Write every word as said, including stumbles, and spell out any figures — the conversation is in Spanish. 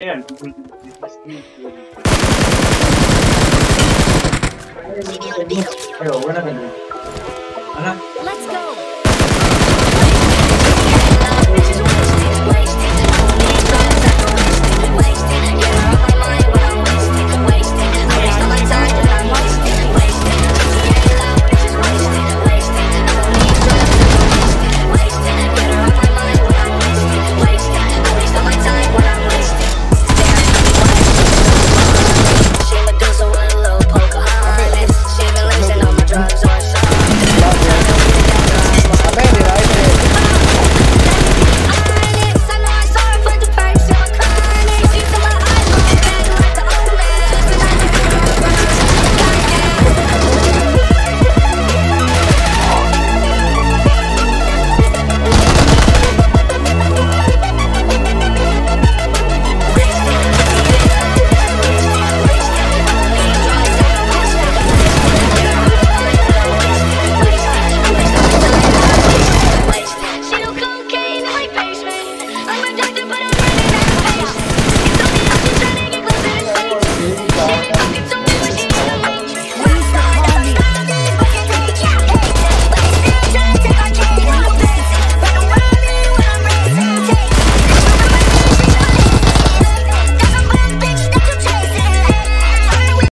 And we're not gonna do it.